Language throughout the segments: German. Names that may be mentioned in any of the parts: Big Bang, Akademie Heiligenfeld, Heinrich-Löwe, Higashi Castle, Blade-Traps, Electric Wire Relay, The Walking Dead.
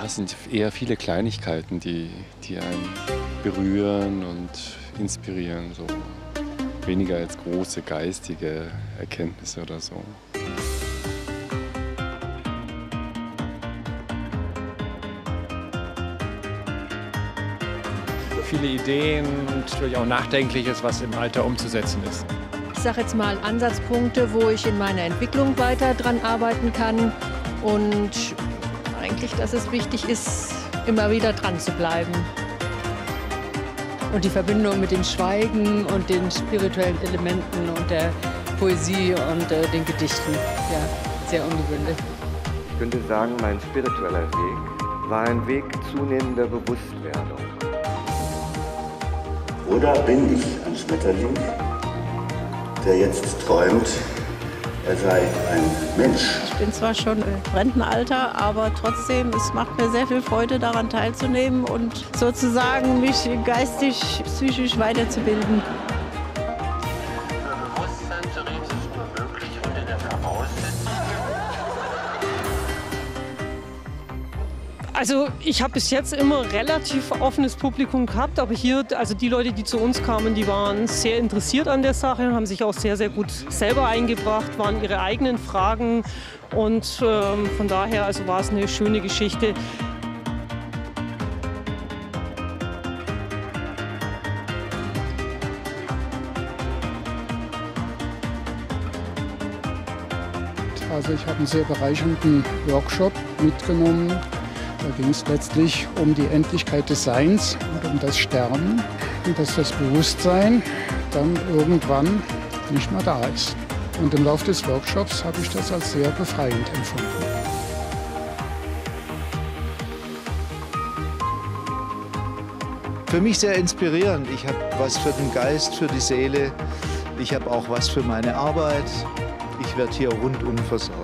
Ja, es sind eher viele Kleinigkeiten, die einen berühren und inspirieren. So. Weniger als große geistige Erkenntnisse oder so. Viele Ideen und natürlich auch Nachdenkliches, was im Alter umzusetzen ist. Ich sage jetzt mal Ansatzpunkte, wo ich in meiner Entwicklung weiter dran arbeiten kann. Und eigentlich, dass es wichtig ist, immer wieder dran zu bleiben. Und die Verbindung mit dem Schweigen und den spirituellen Elementen und der Poesie und den Gedichten. Ja, sehr ungewöhnlich. Ich könnte sagen, mein spiritueller Weg war ein Weg zunehmender Bewusstwerdung. Oder bin ich ein Schmetterling, der jetzt träumt, er sei ein Mensch? Ich bin zwar schon im Rentenalter, aber trotzdem, es macht mir sehr viel Freude, daran teilzunehmen und sozusagen mich geistig, psychisch weiterzubilden. Bewusstsein theoretisch nur möglich unter der Voraussetzung. Also ich habe bis jetzt immer relativ offenes Publikum gehabt, aber hier, also die Leute, die zu uns kamen, die waren sehr interessiert an der Sache, haben sich auch sehr, sehr gut selber eingebracht, waren ihre eigenen Fragen und von daher also war es eine schöne Geschichte. Also ich habe einen sehr bereichernden Workshop mitgenommen. Da ging es letztlich um die Endlichkeit des Seins und um das Sterben und dass das Bewusstsein dann irgendwann nicht mehr da ist. Und im Laufe des Workshops habe ich das als sehr befreiend empfunden. Für mich sehr inspirierend. Ich habe was für den Geist, für die Seele. Ich habe auch was für meine Arbeit. Ich werde hier rundum versorgt.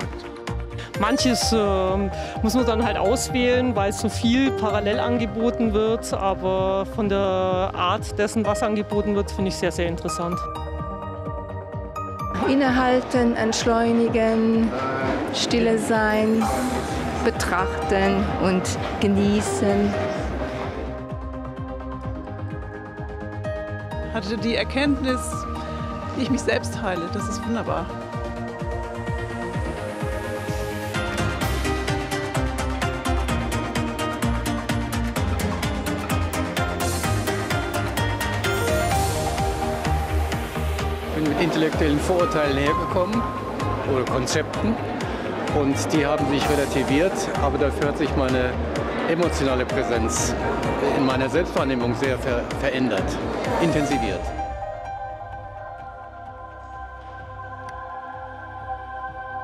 Manches muss man dann halt auswählen, weil so viel parallel angeboten wird. Aber von der Art dessen, was angeboten wird, finde ich sehr, sehr interessant. Innehalten, entschleunigen, stille sein, betrachten und genießen. Ich hatte die Erkenntnis, wie ich mich selbst heile. Das ist wunderbar. Mit intellektuellen Vorurteilen hergekommen oder Konzepten und die haben sich relativiert, aber dafür hat sich meine emotionale Präsenz in meiner Selbstwahrnehmung sehr verändert, intensiviert.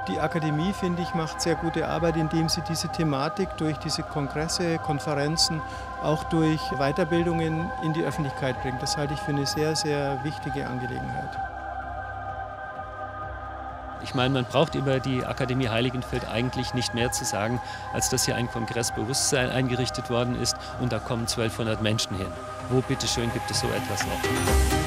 Die Akademie, finde ich, macht sehr gute Arbeit, indem sie diese Thematik durch diese Kongresse, Konferenzen, auch durch Weiterbildungen in die Öffentlichkeit bringt. Das halte ich für eine sehr, sehr wichtige Angelegenheit. Ich meine, man braucht über die Akademie Heiligenfeld eigentlich nicht mehr zu sagen, als dass hier ein Kongressbewusstsein eingerichtet worden ist und da kommen 1200 Menschen hin. Wo bitteschön gibt es so etwas noch?